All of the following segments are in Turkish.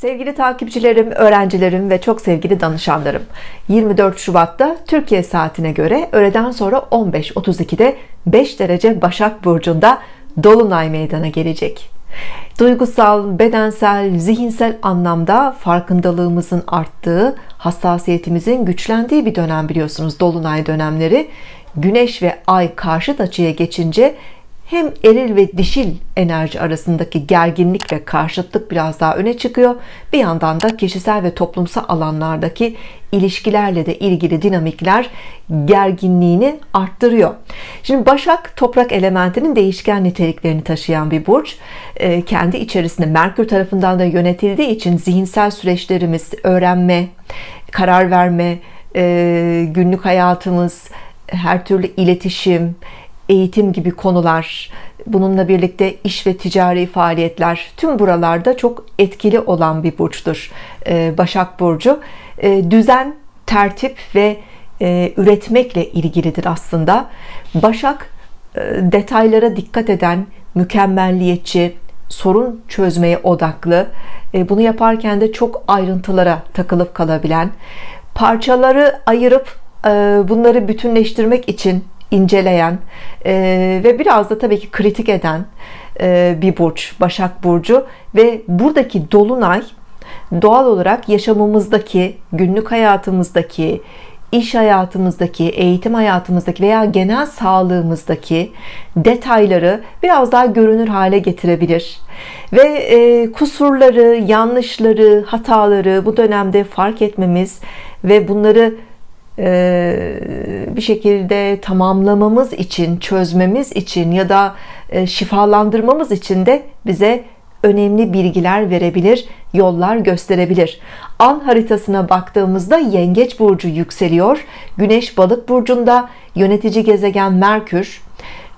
Sevgili takipçilerim, öğrencilerim ve çok sevgili danışanlarım, 24 Şubat'ta Türkiye saatine göre öğleden sonra 15.32'de 5 derece Başak Burcu'nda Dolunay meydana gelecek. Duygusal, bedensel, zihinsel anlamda farkındalığımızın arttığı, hassasiyetimizin güçlendiği bir dönem, biliyorsunuz Dolunay dönemleri. Güneş ve Ay karşıt açıya geçince hem eril ve dişil enerji arasındaki gerginlik ve karşıtlık biraz daha öne çıkıyor. Bir yandan da kişisel ve toplumsal alanlardaki ilişkilerle de ilgili dinamikler gerginliğini arttırıyor. Şimdi Başak, toprak elementinin değişken niteliklerini taşıyan bir burç. Kendi içerisinde Merkür tarafından da yönetildiği için zihinsel süreçlerimiz, öğrenme, karar verme, günlük hayatımız, her türlü iletişim, eğitim gibi konular, bununla birlikte iş ve ticari faaliyetler, tüm buralarda çok etkili olan bir burçtur Başak Burcu. Düzen, tertip ve üretmekle ilgilidir aslında. Başak, detaylara dikkat eden, mükemmelliyetçi, sorun çözmeye odaklı, bunu yaparken de çok ayrıntılara takılıp kalabilen, parçaları ayırıp bunları bütünleştirmek için inceleyen ve biraz da tabii ki kritik eden bir burç Başak Burcu. Ve buradaki Dolunay doğal olarak yaşamımızdaki, günlük hayatımızdaki, iş hayatımızdaki, eğitim hayatımızdaki veya genel sağlığımızdaki detayları biraz daha görünür hale getirebilir. Ve kusurları, yanlışları, hataları bu dönemde fark etmemiz ve bunları bir şekilde tamamlamamız için, çözmemiz için ya da şifalandırmamız için de bize önemli bilgiler verebilir, yollar gösterebilir. An haritasına baktığımızda Yengeç Burcu yükseliyor. Güneş Balık Burcu'nda, yönetici gezegen Merkür,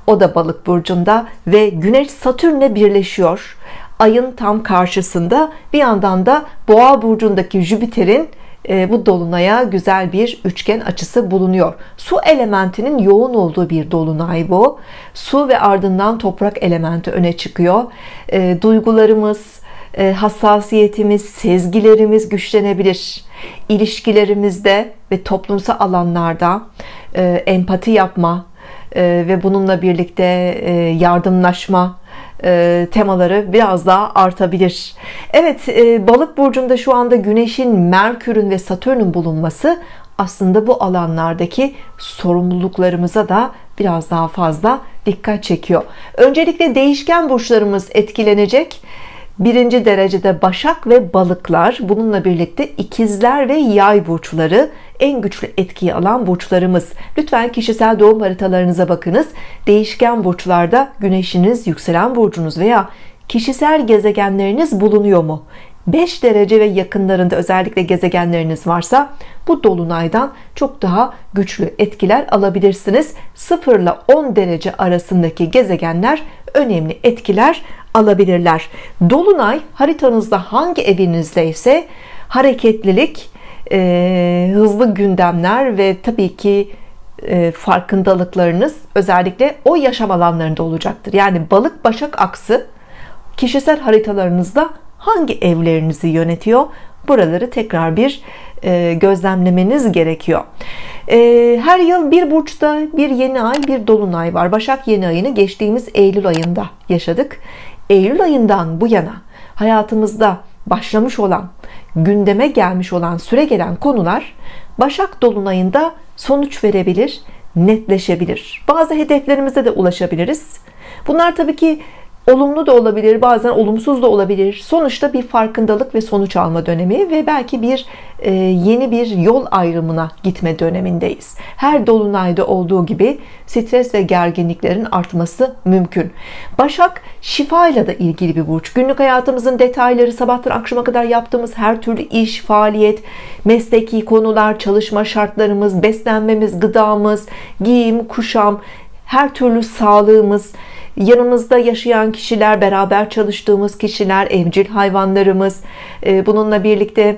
o da Balık Burcu'nda ve Güneş Satürn'le birleşiyor. Ayın tam karşısında. Bir yandan da Boğa Burcu'ndaki Jüpiter'in bu dolunaya güzel bir üçgen açısı bulunuyor. Su elementinin yoğun olduğu bir dolunay bu. Su ve ardından toprak elementi öne çıkıyor. Duygularımız, hassasiyetimiz, sezgilerimiz güçlenebilir. İlişkilerimizde ve toplumsal alanlarda empati yapma ve bununla birlikte yardımlaşma temaları biraz daha artabilir. Evet, Balık Burcu'nda şu anda Güneş'in, Merkür'ün ve Satürn'ün bulunması aslında bu alanlardaki sorumluluklarımıza da biraz daha fazla dikkat çekiyor. Öncelikle değişken burçlarımız etkilenecek. Birinci derecede Başak ve Balıklar, bununla birlikte İkizler ve Yay burçları en güçlü etkiyi alan burçlarımız. Lütfen kişisel doğum haritalarınıza bakınız. Değişken burçlarda güneşiniz, yükselen burcunuz veya kişisel gezegenleriniz bulunuyor mu? 5 derece ve yakınlarında özellikle gezegenleriniz varsa bu dolunaydan çok daha güçlü etkiler alabilirsiniz. 0 ile 10 derece arasındaki gezegenler önemli etkiler alabilirler. Dolunay haritanızda hangi evinizdeyse hareketlilik, hızlı gündemler ve tabii ki farkındalıklarınız özellikle o yaşam alanlarında olacaktır. Yani Balık Başak aksı kişisel haritalarınızda hangi evlerinizi yönetiyor? Buraları tekrar bir gözlemlemeniz gerekiyor. Her yıl bir burçta bir yeni ay, bir dolunay var. Başak yeni ayını geçtiğimiz Eylül ayında yaşadık. Eylül ayından bu yana hayatımızda başlamış olan, gündeme gelmiş olan, süre gelen konular Başak dolunayında sonuç verebilir, netleşebilir. Bazı hedeflerimize de ulaşabiliriz. Bunlar tabii ki olumlu da olabilir, bazen olumsuz da olabilir. Sonuçta bir farkındalık ve sonuç alma dönemi ve belki bir yeni bir yol ayrımına gitme dönemindeyiz. Her dolunayda olduğu gibi stres ve gerginliklerin artması mümkün. Başak şifayla da ilgili bir burç. Günlük hayatımızın detayları, sabahtan akşama kadar yaptığımız her türlü iş, faaliyet, mesleki konular, çalışma şartlarımız, beslenmemiz, gıdamız, giyim, kuşam, her türlü sağlığımız, yanımızda yaşayan kişiler, beraber çalıştığımız kişiler, evcil hayvanlarımız, bununla birlikte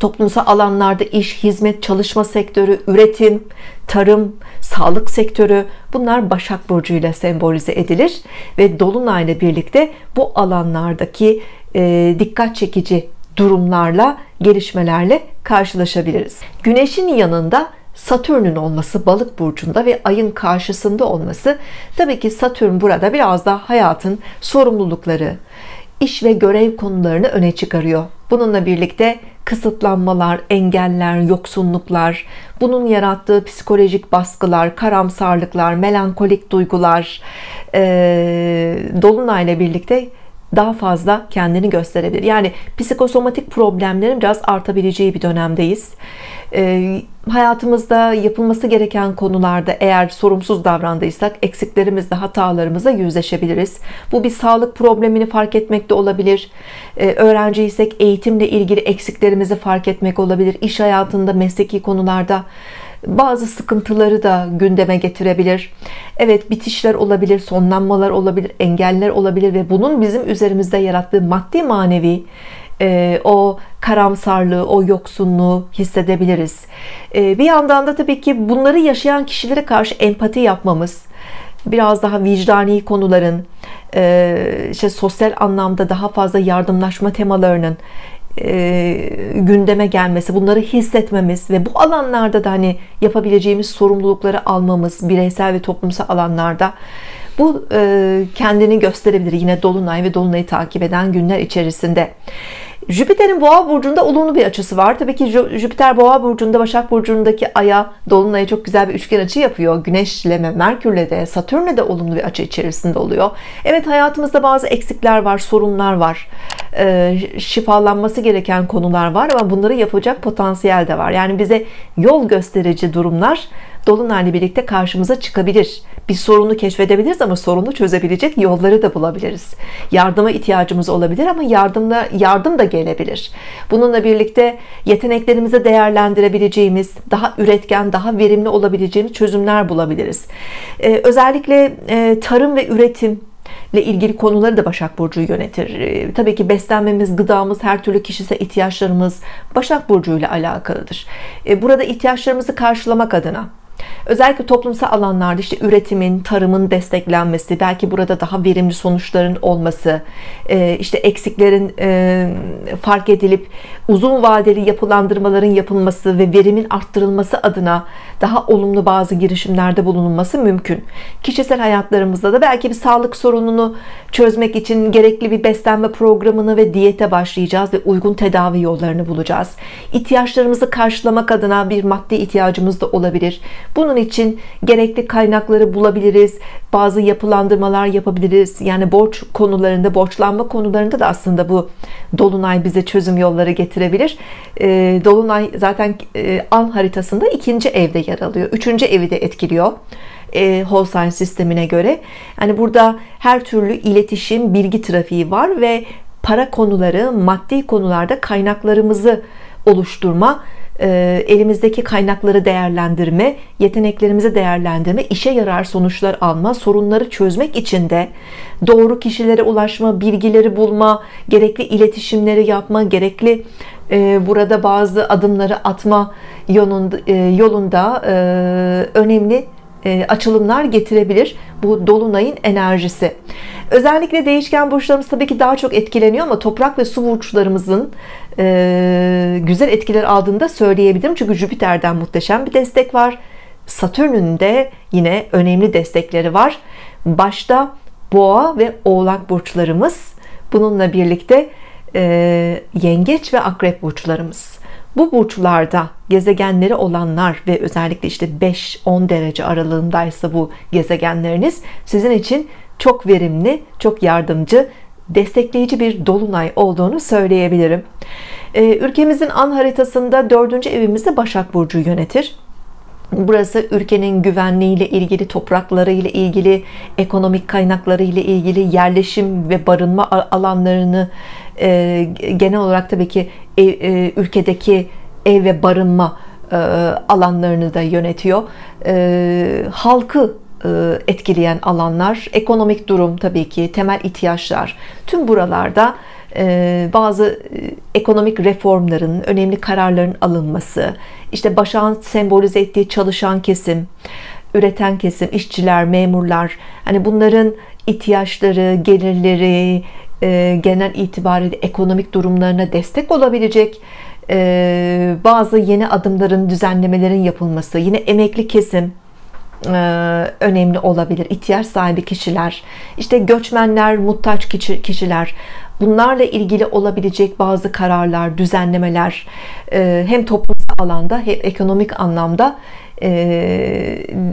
toplumsal alanlarda iş, hizmet, çalışma sektörü, üretim, tarım, sağlık sektörü, bunlar Başak Burcu ile sembolize edilir ve dolunayla birlikte bu alanlardaki dikkat çekici durumlarla, gelişmelerle karşılaşabiliriz. Güneşin yanında Satürn'ün olması Balık burcunda ve Ay'ın karşısında olması, tabii ki Satürn burada biraz daha hayatın sorumlulukları, iş ve görev konularını öne çıkarıyor. Bununla birlikte kısıtlanmalar, engeller, yoksunluklar, bunun yarattığı psikolojik baskılar, karamsarlıklar, melankolik duygular dolunayla birlikte daha fazla kendini gösterebilir. Yani psikosomatik problemlerin biraz artabileceği bir dönemdeyiz. Hayatımızda yapılması gereken konularda eğer sorumsuz davrandıysak eksiklerimizle, hatalarımızla yüzleşebiliriz. Bu bir sağlık problemini fark etmek de olabilir. Öğrenciysek eğitimle ilgili eksiklerimizi fark etmek olabilir. İş hayatında, mesleki konularda bazı sıkıntıları da gündeme getirebilir. Evet, bitişler olabilir, sonlanmalar olabilir, engeller olabilir ve bunun bizim üzerimizde yarattığı maddi manevi o karamsarlığı, o yoksunluğu hissedebiliriz. Bir yandan da tabii ki bunları yaşayan kişilere karşı empati yapmamız, biraz daha vicdani konuların, sosyal anlamda daha fazla yardımlaşma temalarının gündeme gelmesi, bunları hissetmemiz ve bu alanlarda da yapabileceğimiz sorumlulukları almamız, bireysel ve toplumsal alanlarda bu kendini gösterebilir yine dolunay ve dolunayı takip eden günler içerisinde. Jüpiter'in Boğa burcunda olumlu bir açısı var. Tabii ki Jüpiter Boğa burcunda Başak burcundaki Ay'a, dolunaya çok güzel bir üçgen açı yapıyor. Güneş'le ve Merkür'le de, Satürn'le de olumlu bir açı içerisinde oluyor. Evet, hayatımızda bazı eksikler var, sorunlar var. Şifalanması gereken konular var ama bunları yapacak potansiyel de var. Yani bize yol gösterici durumlar dolunayla birlikte karşımıza çıkabilir. Bir sorunu keşfedebiliriz ama sorunu çözebilecek yolları da bulabiliriz. Yardıma ihtiyacımız olabilir ama yardım da gelebilir. Bununla birlikte yeteneklerimizi değerlendirebileceğimiz, daha üretken, daha verimli olabileceğimiz çözümler bulabiliriz. Özellikle tarım ve üretim ile ilgili konuları da Başak Burcu yönetir. Tabii ki beslenmemiz, gıdamız, her türlü kişisel ihtiyaçlarımız Başak Burcu ile alakalıdır. Burada ihtiyaçlarımızı karşılamak adına özellikle toplumsal alanlarda üretimin, tarımın desteklenmesi, belki burada daha verimli sonuçların olması, eksiklerin fark edilip uzun vadeli yapılandırmaların yapılması ve verimin arttırılması adına daha olumlu bazı girişimlerde bulunulması mümkün. Kişisel hayatlarımızda da belki bir sağlık sorununu çözmek için gerekli bir beslenme programını ve diyete başlayacağız ve uygun tedavi yollarını bulacağız. İhtiyaçlarımızı karşılamak adına bir maddi ihtiyacımız da olabilir. Bunun için gerekli kaynakları bulabiliriz, bazı yapılandırmalar yapabiliriz. Yani borç konularında, borçlanma konularında da aslında bu dolunay bize çözüm yolları getirebilir. Dolunay zaten an haritasında 2. evde yer alıyor, 3. evi de etkiliyor. Holstein sistemine göre. Yani burada her türlü iletişim, bilgi trafiği var ve para konuları, maddi konularda kaynaklarımızı oluşturma, elimizdeki kaynakları değerlendirme, yeteneklerimizi değerlendirme, işe yarar sonuçlar alma, sorunları çözmek için de doğru kişilere ulaşma, bilgileri bulma, gerekli iletişimleri yapma, gerekli burada bazı adımları atma yolunda önemli açılımlar getirebilir bu dolunayın enerjisi. Özellikle değişken burçlarımız tabii ki daha çok etkileniyor ama toprak ve su burçlarımızın güzel etkiler aldığını da söyleyebilirim. Çünkü Jüpiter'den muhteşem bir destek var. Satürn'ün de yine önemli destekleri var. Başta Boğa ve Oğlak burçlarımız, bununla birlikte Yengeç ve Akrep burçlarımız. Bu burçlarda gezegenleri olanlar ve özellikle 5-10 derece aralığındaysa bu gezegenleriniz sizin için çok verimli, çok yardımcı, destekleyici bir dolunay olduğunu söyleyebilirim. Ülkemizin an haritasında 4. evimizde Başak Burcu yönetir. Burası ülkenin güvenliğiyle ilgili, topraklarıyla ilgili, ekonomik kaynaklarıyla ilgili, yerleşim ve barınma alanlarını genel olarak tabii ki ülkedeki ev ve barınma alanlarını da yönetiyor. Halkı etkileyen alanlar, ekonomik durum tabii ki, temel ihtiyaçlar, tüm buralarda bazı ekonomik reformların, önemli kararların alınması, Başak'ın sembolize ettiği çalışan kesim, üreten kesim, işçiler, memurlar, bunların ihtiyaçları, gelirleri, genel itibariyle ekonomik durumlarına destek olabilecek bazı yeni adımların, düzenlemelerin yapılması, yine emekli kesim önemli olabilir. İhtiyaç sahibi kişiler, işte göçmenler, muhtaç kişiler, bunlarla ilgili olabilecek bazı kararlar, düzenlemeler hem toplumsal alanda hem ekonomik anlamda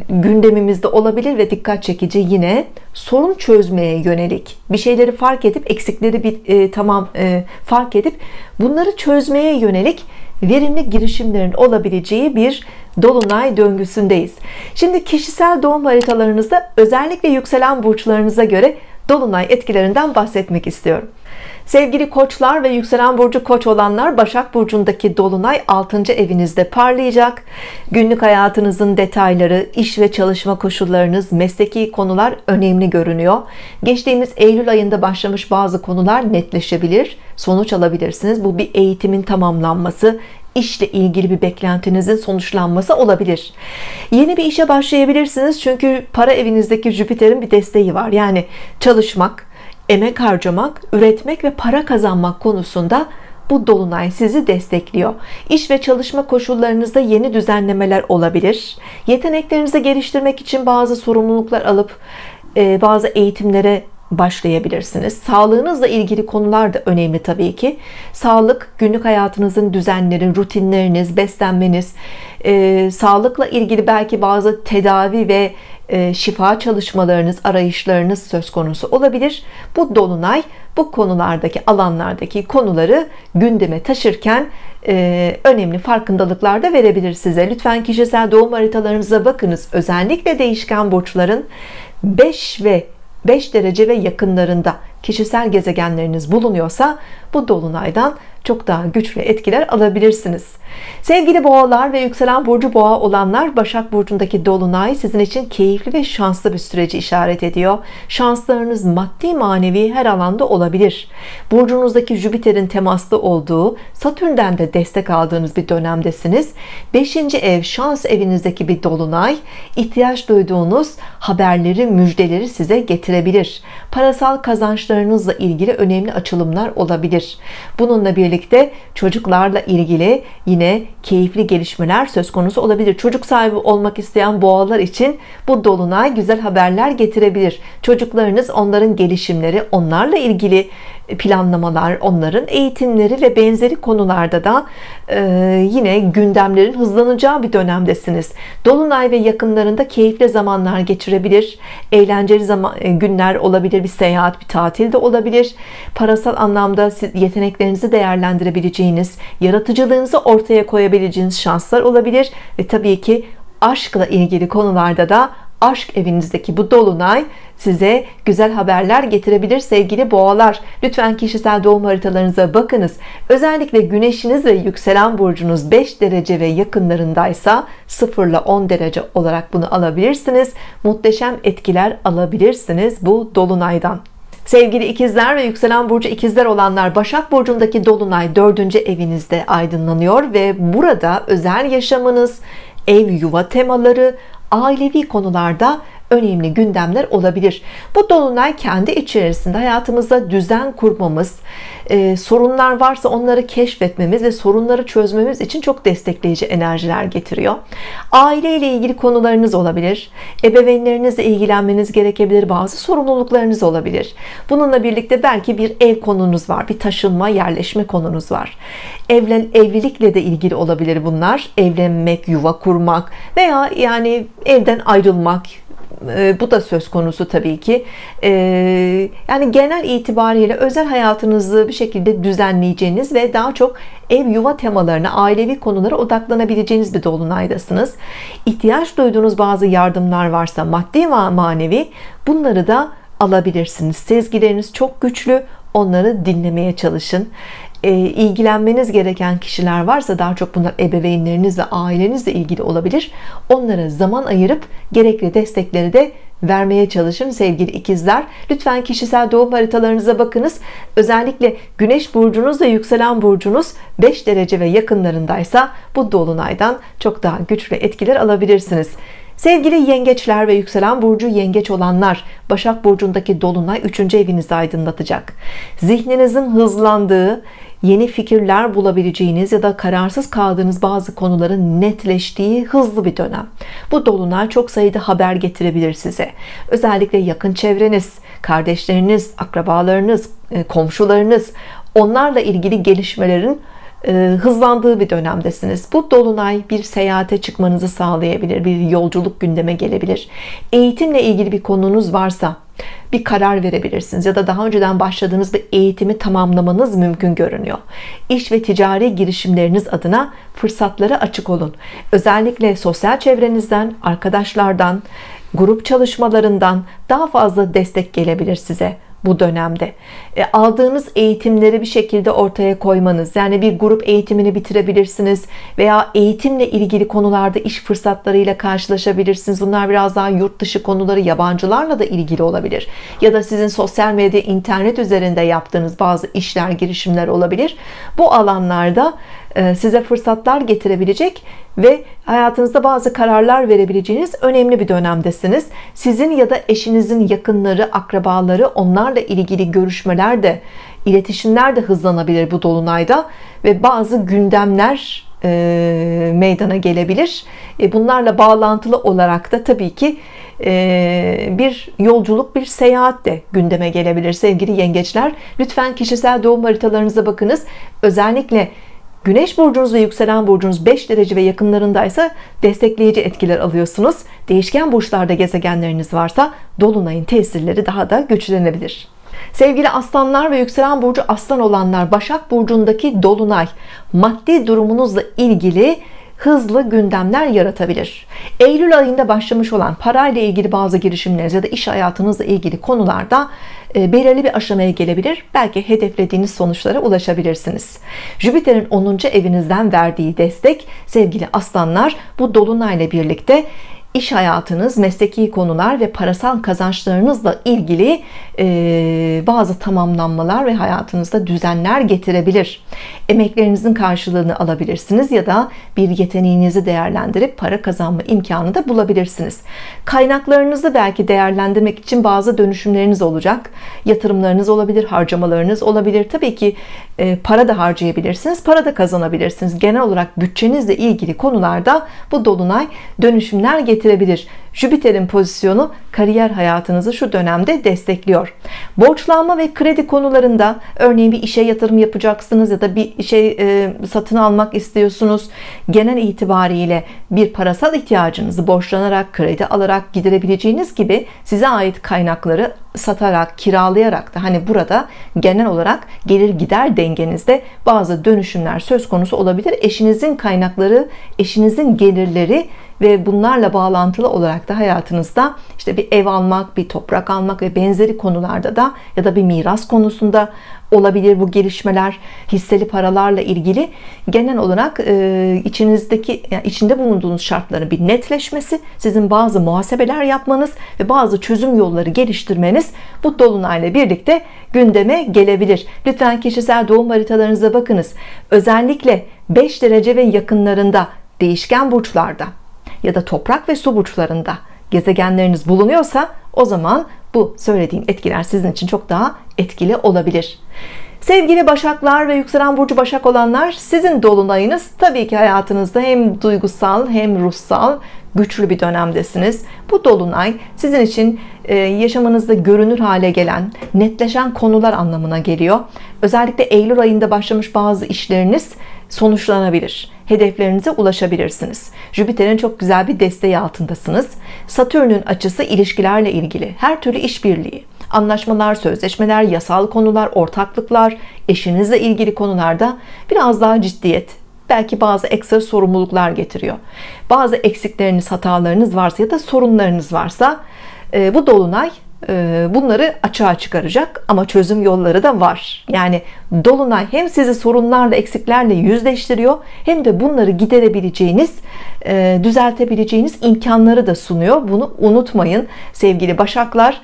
gündemimizde olabilir ve dikkat çekici yine sorun çözmeye yönelik bir şeyleri fark edip eksikleri fark edip bunları çözmeye yönelik verimli girişimlerin olabileceği bir dolunay döngüsündeyiz. Şimdi kişisel doğum haritalarınızda özellikle yükselen burçlarınıza göre dolunay etkilerinden bahsetmek istiyorum. Sevgili koçlar ve yükselen burcu koç olanlar, Başak Burcu'ndaki dolunay 6. evinizde parlayacak. Günlük hayatınızın detayları, iş ve çalışma koşullarınız, mesleki konular önemli görünüyor. Geçtiğimiz Eylül ayında başlamış bazı konular netleşebilir, sonuç alabilirsiniz. Bu bir eğitimin tamamlanması, işle ilgili bir beklentinizin sonuçlanması olabilir. Yeni bir işe başlayabilirsiniz çünkü para evinizdeki Jüpiter'in bir desteği var. Yani çalışmak, emek harcamak, üretmek ve para kazanmak konusunda bu dolunay sizi destekliyor. İş ve çalışma koşullarınızda yeni düzenlemeler olabilir. Yeteneklerinizi geliştirmek için bazı sorumluluklar alıp bazı eğitimlere başlayabilirsiniz. Sağlığınızla ilgili konular da önemli tabii ki. Sağlık, günlük hayatınızın düzenleri, rutinleriniz, beslenmeniz, sağlıkla ilgili belki bazı tedavi ve şifa çalışmalarınız, arayışlarınız söz konusu olabilir. Bu dolunay bu konulardaki, alanlardaki konuları gündeme taşırken önemli farkındalıklar da verebilir size. Lütfen kişisel doğum haritalarınıza bakınız. Özellikle değişken burçların 5 derece ve yakınlarında kişisel gezegenleriniz bulunuyorsa bu dolunaydan çok daha güçlü etkiler alabilirsiniz. Sevgili boğalar ve yükselen burcu boğa olanlar, Başak Burcu'ndaki dolunay sizin için keyifli ve şanslı bir süreci işaret ediyor. Şanslarınız maddi manevi her alanda olabilir. Burcunuzdaki Jüpiter'in temaslı olduğu, Satürn'den de destek aldığınız bir dönemdesiniz. 5. ev şans evinizdeki bir dolunay, ihtiyaç duyduğunuz haberleri, müjdeleri size getirebilir. Parasal kazançlarınızla ilgili önemli açılımlar olabilir. Bununla birlikte çocuklarla ilgili yine keyifli gelişmeler söz konusu olabilir. Çocuk sahibi olmak isteyen boğalar için bu dolunay güzel haberler getirebilir. Çocuklarınız, onların gelişimleri, onlarla ilgili planlamalar, onların eğitimleri ve benzeri konularda da yine gündemlerin hızlanacağı bir dönemdesiniz. Dolunay ve yakınlarında keyifli zamanlar geçirebilir. Eğlenceli günler olabilir, bir seyahat, bir tatil de olabilir. Parasal anlamda yeteneklerinizi değerlendirebileceğiniz, yaratıcılığınızı ortaya koyabileceğiniz şanslar olabilir. Ve tabii ki aşkla ilgili konularda da aşk evinizdeki bu dolunay size güzel haberler getirebilir. Sevgili boğalar, lütfen kişisel doğum haritalarınıza bakınız. Özellikle güneşiniz ve yükselen burcunuz 5 derece ve yakınlarındaysa 0 ile 10 derece olarak bunu alabilirsiniz. Muhteşem etkiler alabilirsiniz bu dolunaydan. Sevgili ikizler ve yükselen burcu ikizler olanlar, Başak Burcu'ndaki dolunay 4. evinizde aydınlanıyor ve burada özel yaşamınız, ev, yuva temaları, ailevi konularda önemli gündemler olabilir. Bu dolunay kendi içerisinde hayatımıza düzen kurmamız, sorunlar varsa onları keşfetmemiz ve sorunları çözmemiz için çok destekleyici enerjiler getiriyor. Aile ile ilgili konularınız olabilir. Ebeveynlerinizle ilgilenmeniz gerekebilir. Bazı sorumluluklarınız olabilir. Bununla birlikte belki bir ev konunuz var. Bir taşınma, yerleşme konunuz var. Evlilikle de ilgili olabilir bunlar. Evlenmek, yuva kurmak veya yani evden ayrılmak. Bu da söz konusu tabii ki. Yani genel itibariyle özel hayatınızı bir şekilde düzenleyeceğiniz ve daha çok ev, yuva temalarına, ailevi konulara odaklanabileceğiniz bir dolunaydasınız. İhtiyaç duyduğunuz bazı yardımlar varsa maddi ve manevi, bunları da alabilirsiniz. Sezgileriniz çok güçlü, onları dinlemeye çalışın. İlgilenmeniz gereken kişiler varsa, daha çok bunlar ebeveynlerinizle, ailenizle ilgili olabilir. Onlara zaman ayırıp gerekli destekleri de vermeye çalışın sevgili ikizler. Lütfen kişisel doğum haritalarınıza bakınız. Özellikle güneş burcunuz ve yükselen burcunuz 5 derece ve yakınlarındaysa bu dolunaydan çok daha güçlü etkiler alabilirsiniz. Sevgili yengeçler ve yükselen burcu yengeç olanlar, Başak burcundaki dolunay 3. evinizi aydınlatacak. Zihninizin hızlandığı, yeni fikirler bulabileceğiniz ya da kararsız kaldığınız bazı konuların netleştiği hızlı bir dönem. Bu dolunay çok sayıda haber getirebilir size. Özellikle yakın çevreniz, kardeşleriniz, akrabalarınız, komşularınız, onlarla ilgili gelişmelerin hızlandığı bir dönemdesiniz. Bu dolunay bir seyahate çıkmanızı sağlayabilir, bir yolculuk gündeme gelebilir. Eğitimle ilgili bir konunuz varsa bir karar verebilirsiniz ya da daha önceden başladığınız bir eğitimi tamamlamanız mümkün görünüyor. İş ve ticari girişimleriniz adına fırsatlara açık olun. Özellikle sosyal çevrenizden, arkadaşlardan, grup çalışmalarından daha fazla destek gelebilir size. Bu dönemde aldığınız eğitimleri bir şekilde ortaya koymanız, yani bir grup eğitimini bitirebilirsiniz veya eğitimle ilgili konularda iş fırsatlarıyla karşılaşabilirsiniz. Bunlar biraz daha yurt dışı konuları, yabancılarla da ilgili olabilir ya da sizin sosyal medya, internet üzerinde yaptığınız bazı işler, girişimler olabilir. Bu alanlarda size fırsatlar getirebilecek ve hayatınızda bazı kararlar verebileceğiniz önemli bir dönemdesiniz. Sizin ya da eşinizin yakınları, akrabaları, onlarla ilgili görüşmeler de, iletişimler de hızlanabilir bu dolunayda ve bazı gündemler meydana gelebilir. Bunlarla bağlantılı olarak da tabii ki bir yolculuk, bir seyahat de gündeme gelebilir sevgili yengeçler. Lütfen kişisel doğum haritalarınıza bakınız. Özellikle Güneş burcunuz ve yükselen burcunuz 5 derece ve yakınlarındaysa destekleyici etkiler alıyorsunuz. Değişken burçlarda gezegenleriniz varsa dolunayın tesirleri daha da güçlenebilir. Sevgili aslanlar ve yükselen burcu aslan olanlar, Başak burcundaki dolunay maddi durumunuzla ilgili hızlı gündemler yaratabilir. Eylül ayında başlamış olan parayla ilgili bazı girişimleriniz ya da iş hayatınızla ilgili konularda belirli bir aşamaya gelebilir. Belki hedeflediğiniz sonuçlara ulaşabilirsiniz. Jüpiter'in 10. evinizden verdiği destek sevgili aslanlar, bu dolunayla birlikte İş hayatınız, mesleki konular ve parasal kazançlarınızla ilgili bazı tamamlanmalar ve hayatınızda düzenler getirebilir. Emeklerinizin karşılığını alabilirsiniz ya da bir yeteneğinizi değerlendirip para kazanma imkanı da bulabilirsiniz. Kaynaklarınızı belki değerlendirmek için bazı dönüşümleriniz olacak. Yatırımlarınız olabilir, harcamalarınız olabilir. Tabii ki para da harcayabilirsiniz, para da kazanabilirsiniz. Genel olarak bütçenizle ilgili konularda bu dolunay dönüşümler getirebilir. Jüpiter'in pozisyonu kariyer hayatınızı şu dönemde destekliyor. Borçlanma ve kredi konularında, örneğin bir işe yatırım yapacaksınız ya da bir şey satın almak istiyorsunuz. Genel itibariyle bir parasal ihtiyacınızı borçlanarak, kredi alarak giderebileceğiniz gibi size ait kaynakları satarak, kiralayarak da hani burada genel olarak gelir gider dengenizde bazı dönüşümler söz konusu olabilir. Eşinizin kaynakları, eşinizin gelirleri ve bunlarla bağlantılı olarak da hayatınızda işte bir ev almak, bir toprak almak ve benzeri konularda da ya da bir miras konusunda olabilir bu gelişmeler, hisseli paralarla ilgili. Genel olarak içinizdeki, yani içinde bulunduğunuz şartların bir netleşmesi, sizin bazı muhasebeler yapmanız ve bazı çözüm yolları geliştirmeniz bu dolunayla birlikte gündeme gelebilir. Lütfen kişisel doğum haritalarınıza bakınız. Özellikle 5 derece ve yakınlarında değişken burçlarda ya da toprak ve su burçlarında gezegenleriniz bulunuyorsa o zaman bu söylediğim etkiler sizin için çok daha etkili olabilir. Sevgili Başaklar ve yükselen burcu Başak olanlar, sizin dolunayınız tabii ki hayatınızda hem duygusal hem ruhsal güçlü bir dönemdesiniz. Bu dolunay sizin için yaşamınızda görünür hale gelen, netleşen konular anlamına geliyor. Özellikle Eylül ayında başlamış bazı işleriniz sonuçlanabilir. Hedeflerinize ulaşabilirsiniz. Jüpiter'in çok güzel bir desteği altındasınız. Satürn'ün açısı ilişkilerle ilgili. Her türlü işbirliği, anlaşmalar, sözleşmeler, yasal konular, ortaklıklar, eşinizle ilgili konularda biraz daha ciddiyet, belki bazı ekstra sorumluluklar getiriyor. Bazı eksikleriniz, hatalarınız varsa ya da sorunlarınız varsa bu dolunay bunları açığa çıkaracak, ama çözüm yolları da var. Yani dolunay hem sizi sorunlarla, eksiklerle yüzleştiriyor, hem de bunları giderebileceğiniz, düzeltebileceğiniz imkanları da sunuyor. Bunu unutmayın sevgili Başaklar.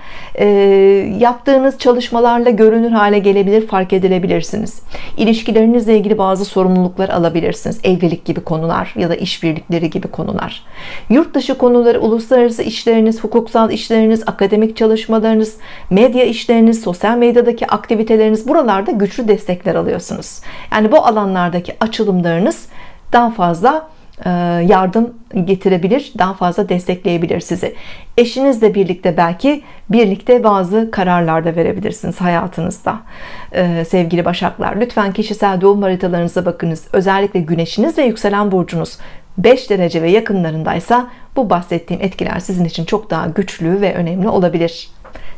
Yaptığınız çalışmalarla görünür hale gelebilir, fark edilebilirsiniz. İlişkilerinizle ilgili bazı sorumluluklar alabilirsiniz. Evlilik gibi konular ya da işbirlikleri gibi konular. Yurt dışı konuları, uluslararası işleriniz, hukuksal işleriniz, akademik çalışmalarınız, medya işleriniz, sosyal medyadaki aktiviteleriniz, buralarda güçlü destekler alıyorsunuz. Yani bu alanlardaki açılımlarınız daha fazla yardım getirebilir, daha fazla destekleyebilir sizi. Eşinizle birlikte, belki birlikte bazı kararlar da verebilirsiniz hayatınızda. Sevgili Başaklar, lütfen kişisel doğum haritalarınıza bakınız. Özellikle güneşiniz ve yükselen burcunuz 5 derece ve yakınlarındaysa bu bahsettiğim etkiler sizin için çok daha güçlü ve önemli olabilir.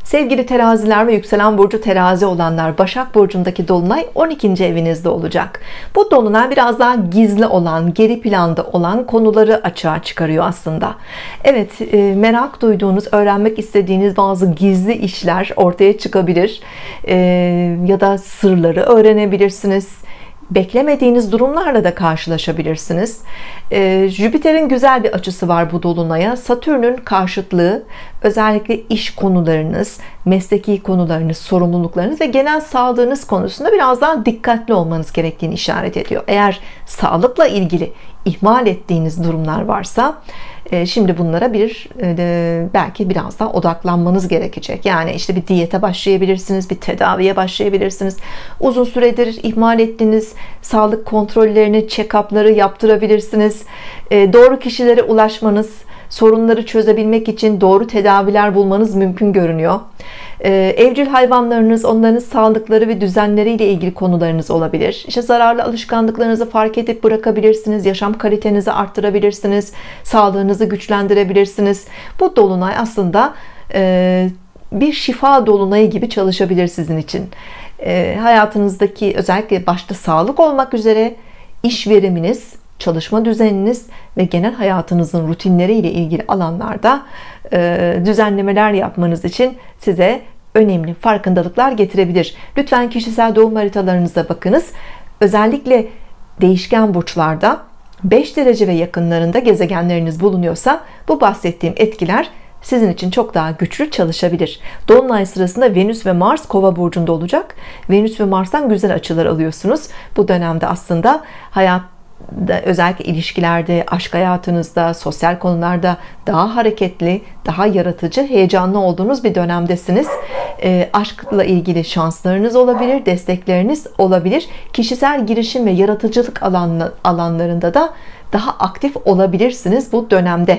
Sevgili teraziler ve yükselen burcu terazi olanlar, Başak burcundaki dolunay 12. evinizde olacak. Bu dolunay biraz daha gizli olan, geri planda olan konuları açığa çıkarıyor aslında. Evet, merak duyduğunuz, öğrenmek istediğiniz bazı gizli işler ortaya çıkabilir. Ya da sırları öğrenebilirsiniz. Beklemediğiniz durumlarla da karşılaşabilirsiniz. Jüpiter'in güzel bir açısı var bu dolunaya. Satürn'ün karşıtlığı, özellikle iş konularınız, mesleki konularınız, sorumluluklarınız ve genel sağlığınız konusunda biraz daha dikkatli olmanız gerektiğini işaret ediyor. Eğer sağlıkla ilgili ihmal ettiğiniz durumlar varsa şimdi bunlara belki biraz daha odaklanmanız gerekecek. Yani işte bir diyete başlayabilirsiniz, bir tedaviye başlayabilirsiniz. Uzun süredir ihmal ettiğiniz sağlık kontrollerini, check-up'ları yaptırabilirsiniz. Doğru kişilere ulaşmanız, sorunları çözebilmek için doğru tedaviler bulmanız mümkün görünüyor. Evcil hayvanlarınız, onların sağlıkları ve düzenleriyle ilgili konularınız olabilir. İşte zararlı alışkanlıklarınızı fark edip bırakabilirsiniz. Yaşam kalitenizi arttırabilirsiniz. Sağlığınızı güçlendirebilirsiniz. Bu dolunay aslında bir şifa dolunayı gibi çalışabilir sizin için. Hayatınızdaki, özellikle başta sağlık olmak üzere, iş veriminiz, çalışma düzeniniz ve genel hayatınızın rutinleriyle ilgili alanlarda düzenlemeler yapmanız için size önemli farkındalıklar getirebilir. Lütfen kişisel doğum haritalarınıza bakınız. Özellikle değişken burçlarda 5 derece ve yakınlarında gezegenleriniz bulunuyorsa bu bahsettiğim etkiler sizin için çok daha güçlü çalışabilir. Dolunay sırasında Venüs ve Mars Kova burcunda olacak. Venüs ve Mars'tan güzel açılar alıyorsunuz. Bu dönemde aslında hayat, özellikle ilişkilerde, aşk hayatınızda, sosyal konularda daha hareketli, daha yaratıcı, heyecanlı olduğunuz bir dönemdesiniz. Aşkla ilgili şanslarınız olabilir, destekleriniz olabilir. Kişisel girişim ve yaratıcılık alanlarında da daha aktif olabilirsiniz bu dönemde.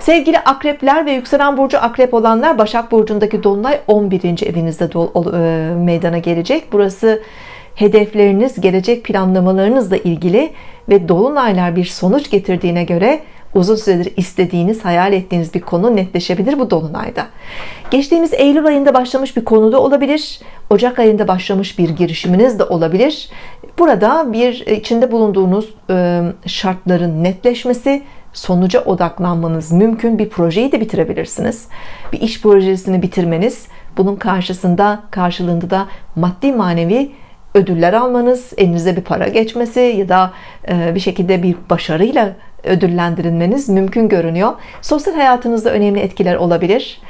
Sevgili akrepler ve yükselen burcu akrep olanlar, Başak burcundaki dolunay 11. evinizde meydana gelecek. Burası hedefleriniz, gelecek planlamalarınızla ilgili ve dolunaylar bir sonuç getirdiğine göre uzun süredir istediğiniz, hayal ettiğiniz bir konu netleşebilir bu dolunayda. Geçtiğimiz Eylül ayında başlamış bir konu da olabilir. Ocak ayında başlamış bir girişiminiz de olabilir. Burada bir içinde bulunduğunuz şartların netleşmesi, sonuca odaklanmanız mümkün. Bir projeyi de bitirebilirsiniz. Bir iş projesini bitirmeniz, bunun karşılığında da maddi manevi ödüller almanız, elinize bir para geçmesi ya da bir şekilde bir başarıyla ödüllendirilmeniz mümkün görünüyor. Sosyal hayatınızda önemli etkiler olabilir.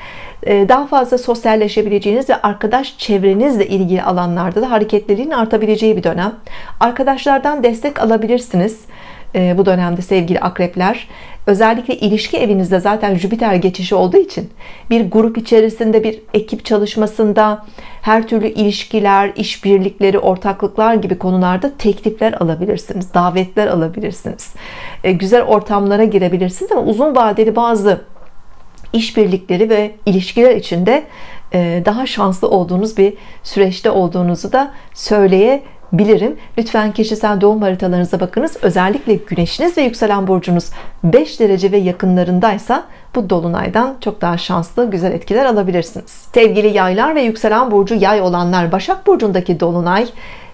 Daha fazla sosyalleşebileceğiniz ve arkadaş çevrenizle ilgili alanlarda da hareketliliğin artabileceği bir dönem. Arkadaşlardan destek alabilirsiniz bu dönemde sevgili akrepler. Özellikle ilişki evinizde zaten Jüpiter geçişi olduğu için bir grup içerisinde, bir ekip çalışmasında her türlü ilişkiler, işbirlikleri, ortaklıklar gibi konularda teklifler alabilirsiniz, davetler alabilirsiniz. Güzel ortamlara girebilirsiniz, ama uzun vadeli bazı işbirlikleri ve ilişkiler içinde daha şanslı olduğunuz bir süreçte olduğunuzu da söyleyebilirim. Lütfen kişisel doğum haritalarınıza bakınız. Özellikle güneşiniz ve yükselen burcunuz 5 derece ve yakınlarındaysa bu dolunaydan çok daha şanslı, güzel etkiler alabilirsiniz. Sevgili yaylar ve yükselen burcu yay olanlar, Başak burcundaki dolunay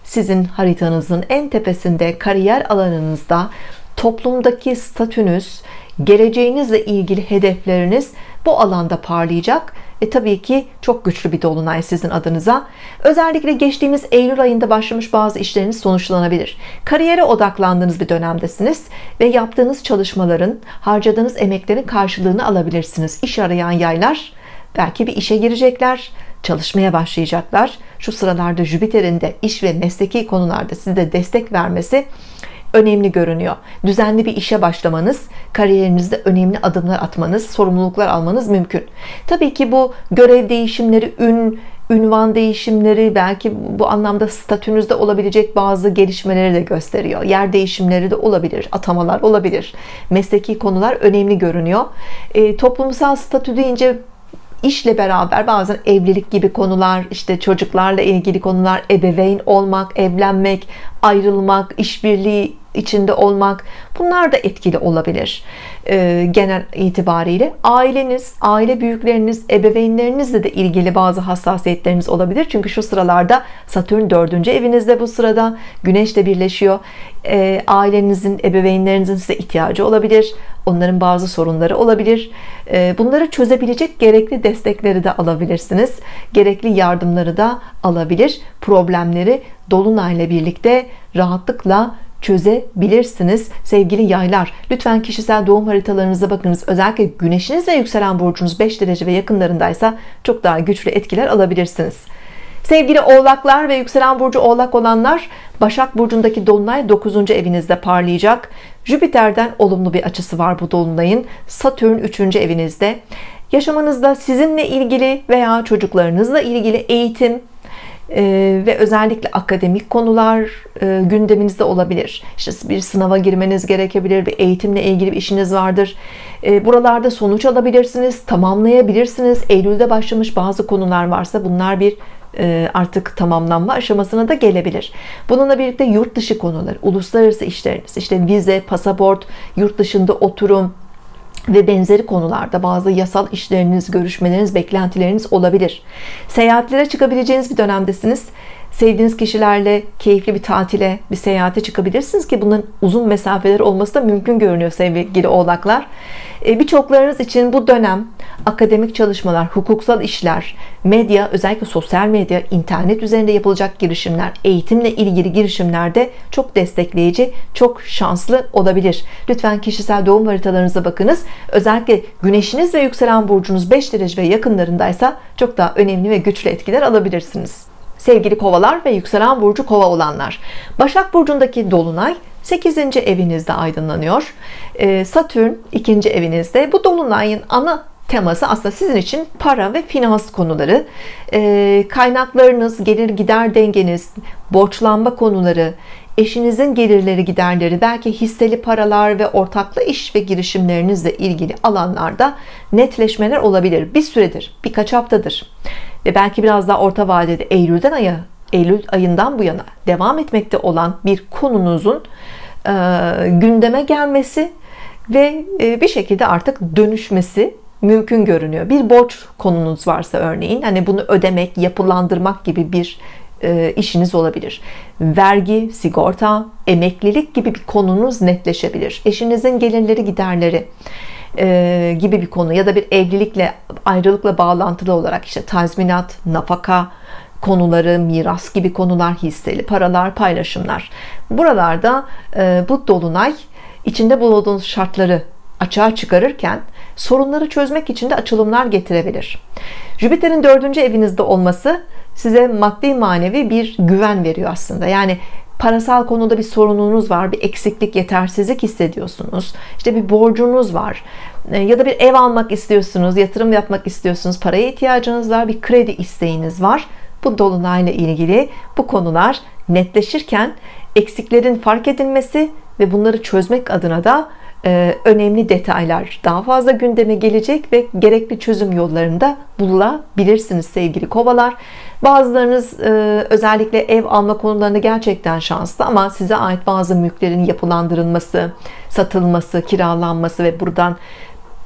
sizin haritanızın en tepesinde, kariyer alanınızda, toplumdaki statünüz, geleceğinizle ilgili hedefleriniz bu alanda parlayacak tabii ki çok güçlü bir dolunay sizin adınıza. Özellikle geçtiğimiz Eylül ayında başlamış bazı işleriniz sonuçlanabilir. Kariyere odaklandığınız bir dönemdesiniz ve yaptığınız çalışmaların, harcadığınız emeklerin karşılığını alabilirsiniz. İş arayan yaylar belki bir işe girecekler, çalışmaya başlayacaklar. Şu sıralarda Jüpiter'in de iş ve mesleki konularda size destek vermesi önemli görünüyor. Düzenli bir işe başlamanız, kariyerinizde önemli adımlar atmanız, sorumluluklar almanız mümkün. Tabii ki bu görev değişimleri, ünvan değişimleri, belki bu anlamda statünüzde olabilecek bazı gelişmeleri de gösteriyor. Yer değişimleri de olabilir, atamalar olabilir. Mesleki konular önemli görünüyor. Toplumsal statü deyince İşle beraber bazen evlilik gibi konular, işte çocuklarla ilgili konular, ebeveyn olmak, evlenmek, ayrılmak, işbirliği içinde olmak, bunlar da etkili olabilir genel itibariyle. Aileniz, aile büyükleriniz, ebeveynlerinizle de ilgili bazı hassasiyetleriniz olabilir. Çünkü şu sıralarda Satürn 4. evinizde, bu sırada Güneş'le birleşiyor. Ailenizin, ebeveynlerinizin size ihtiyacı olabilir. Onların bazı sorunları olabilir. Bunları çözebilecek gerekli destekleri de alabilirsiniz. Gerekli yardımları da alabilir. Problemleri dolunayla birlikte rahatlıkla çözebilirsiniz sevgili yaylar. Lütfen kişisel doğum haritalarınıza bakınız. Özellikle güneşiniz ve yükselen burcunuz 5 derece ve yakınlarındaysa çok daha güçlü etkiler alabilirsiniz. Sevgili oğlaklar ve yükselen burcu oğlak olanlar, Başak burcundaki dolunay 9. evinizde parlayacak. Jüpiter'den olumlu bir açısı var bu dolunayın. Satürn 3. evinizde. Yaşamınızda sizinle ilgili veya çocuklarınızla ilgili eğitim ve özellikle akademik konular gündeminizde olabilir. İşte bir sınava girmeniz gerekebilir, bir eğitimle ilgili bir işiniz vardır. Buralarda sonuç alabilirsiniz, tamamlayabilirsiniz. Eylül'de başlamış bazı konular varsa bunlar bir artık tamamlanma aşamasına da gelebilir. Bununla birlikte yurt dışı konular, uluslararası işleriniz, işte vize, pasaport, yurt dışında oturum ve benzeri konularda bazı yasal işleriniz, görüşmeleriniz, beklentileriniz olabilir. Seyahatlere çıkabileceğiniz bir dönemdesiniz. Sevdiğiniz kişilerle keyifli bir tatile, bir seyahate çıkabilirsiniz ki bunların uzun mesafeler olması da mümkün görünüyor sevgili oğlaklar. Birçoklarınız için bu dönem akademik çalışmalar, hukuksal işler, medya, özellikle sosyal medya, internet üzerinde yapılacak girişimler, eğitimle ilgili girişimlerde çok destekleyici, çok şanslı olabilir. Lütfen kişisel doğum haritalarınıza bakınız. Özellikle güneşiniz ve yükselen burcunuz 5 derece ve yakınlarındaysa çok daha önemli ve güçlü etkiler alabilirsiniz. Sevgili kovalar ve yükselen burcu kova olanlar, Başak burcundaki dolunay 8. evinizde aydınlanıyor. Satürn 2. evinizde. Bu dolunayın ana teması aslında sizin için para ve finans konuları, kaynaklarınız, gelir gider dengeniz, borçlanma konuları, eşinizin gelirleri giderleri, belki hisseli paralar ve ortaklı iş ve girişimlerinizle ilgili alanlarda netleşmeler olabilir. Bir süredir, birkaç haftadır ve belki biraz daha orta vadede Eylül ayından bu yana devam etmekte olan bir konunuzun gündeme gelmesi ve bir şekilde artık dönüşmesi mümkün görünüyor. Bir borç konunuz varsa örneğin, hani bunu ödemek, yapılandırmak gibi bir işiniz olabilir. Vergi, sigorta, emeklilik gibi bir konunuz netleşebilir. Eşinizin gelirleri giderleri gibi bir konu ya da bir evlilikle, ayrılıkla bağlantılı olarak işte tazminat, nafaka konuları, miras gibi konular, hisseli paralar, paylaşımlar. Buralarda bu dolunay içinde bulunduğunuz şartları açığa çıkarırken sorunları çözmek için de açılımlar getirebilir. Jüpiter'in 4. evinizde olması size maddi manevi bir güven veriyor aslında. Yani parasal konuda bir sorununuz var, bir eksiklik, yetersizlik hissediyorsunuz. İşte bir borcunuz var ya da bir ev almak istiyorsunuz, yatırım yapmak istiyorsunuz, paraya ihtiyacınız var, bir kredi isteğiniz var. Bu dolunayla ilgili bu konular netleşirken eksiklerin fark edilmesi ve bunları çözmek adına da önemli detaylar daha fazla gündeme gelecek ve gerekli çözüm yollarında bulabilirsiniz sevgili kovalar. Bazılarınız özellikle ev alma konularında gerçekten şanslı, ama size ait bazı mülklerin yapılandırılması, satılması, kiralanması ve buradan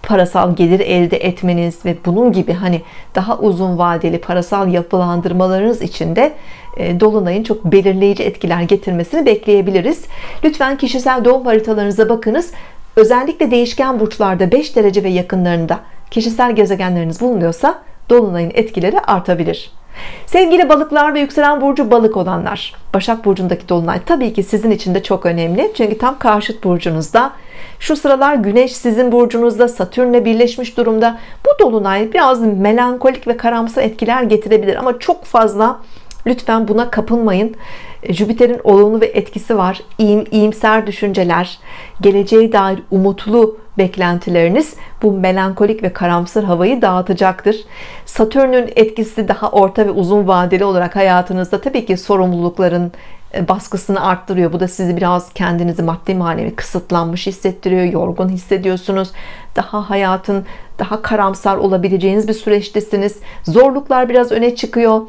parasal gelir elde etmeniz ve bunun gibi hani daha uzun vadeli parasal yapılandırmalarınız için de dolunayın çok belirleyici etkiler getirmesini bekleyebiliriz. Lütfen kişisel doğum haritalarınıza bakınız. Özellikle değişken burçlarda 5 derece ve yakınlarında kişisel gezegenleriniz bulunuyorsa dolunayın etkileri artabilir. Sevgili balıklar ve yükselen burcu balık olanlar, Başak burcundaki dolunay tabii ki sizin için de çok önemli. Çünkü tam karşıt burcunuzda. Şu sıralar Güneş sizin burcunuzda, Satürn'le birleşmiş durumda. Bu dolunay biraz melankolik ve karamsar etkiler getirebilir ama çok fazla lütfen buna kapılmayın. Jüpiter'in olumlu bir etkisi var. İyimser düşünceler, geleceğe dair umutlu beklentileriniz bu melankolik ve karamsar havayı dağıtacaktır. Satürn'ün etkisi daha orta ve uzun vadeli olarak hayatınızda tabii ki sorumlulukların baskısını arttırıyor. Bu da sizi biraz kendinizi maddi manevi kısıtlanmış hissettiriyor, yorgun hissediyorsunuz. Daha hayatın daha karamsar olabileceğiniz bir süreçtesiniz. Zorluklar biraz öne çıkıyor.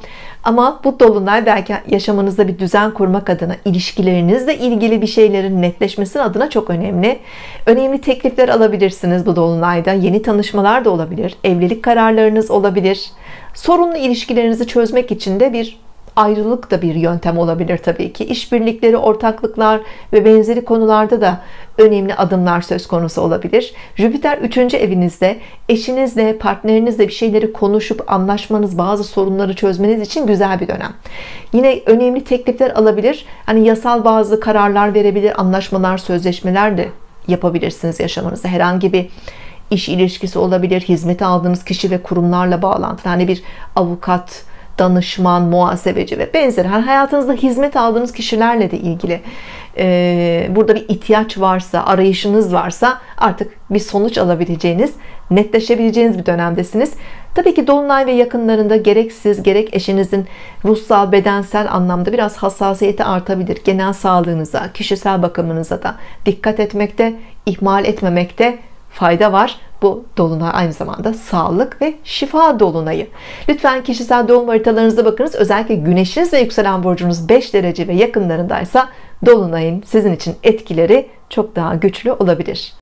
Ama bu dolunay belki yaşamınızda bir düzen kurmak adına, ilişkilerinizle ilgili bir şeylerin netleşmesi adına çok önemli. Önemli teklifler alabilirsiniz bu dolunayda. Yeni tanışmalar da olabilir. Evlilik kararlarınız olabilir. Sorunlu ilişkilerinizi çözmek için de bir ayrılık da bir yöntem olabilir tabii ki. İşbirlikleri, ortaklıklar ve benzeri konularda da önemli adımlar söz konusu olabilir. Jüpiter 3. evinizde eşinizle, partnerinizle bir şeyleri konuşup anlaşmanız, bazı sorunları çözmeniz için güzel bir dönem. Yine önemli teklifler alabilir. Hani yasal bazı kararlar verebilir, anlaşmalar, sözleşmeler de yapabilirsiniz yaşamınızda. Herhangi bir iş ilişkisi olabilir, hizmete aldığınız kişi ve kurumlarla bağlantılı. Hani bir avukat, danışman, muhasebeci ve benzeri hayatınızda hizmet aldığınız kişilerle de ilgili burada bir ihtiyaç varsa, arayışınız varsa artık bir sonuç alabileceğiniz, netleşebileceğiniz bir dönemdesiniz. Tabii ki dolunay ve yakınlarında gerek siz gerek eşinizin ruhsal, bedensel anlamda biraz hassasiyeti artabilir. Genel sağlığınıza, kişisel bakımınıza da dikkat etmekte, ihmal etmemekte fayda var. Bu dolunay aynı zamanda sağlık ve şifa dolunayı. Lütfen kişisel doğum haritalarınıza bakınız. Özellikle güneşiniz ve yükselen burcunuz 5 derece ve yakınlarındaysa dolunayın sizin için etkileri çok daha güçlü olabilir.